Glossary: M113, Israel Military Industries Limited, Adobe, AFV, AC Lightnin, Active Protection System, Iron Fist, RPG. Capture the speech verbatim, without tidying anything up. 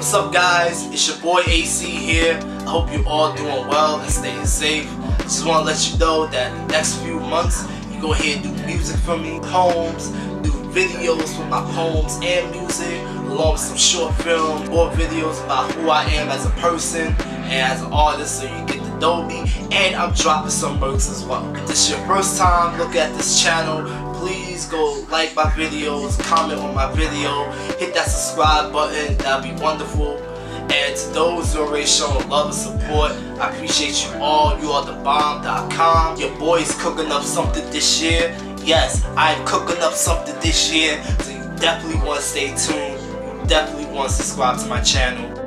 What's up, guys? It's your boy A C here. I hope you're all doing well and staying safe. Just want to let you know that in the next few months, you go ahead and do music for me, poems, do videos for my poems and music, along with some short film or videos about who I am as a person and as an artist, so you get the Adobe. And I'm dropping some merch as well. If this is your first time look at this channel, please go like my videos, comment on my video, hit that subscribe button, that'd be wonderful. And to those who already shown love and support, I appreciate you all. You are the bomb dot com. Your boy's cooking up something this year. Yes, I'm cooking up something this year, so you definitely want to stay tuned. You definitely want to subscribe to my channel.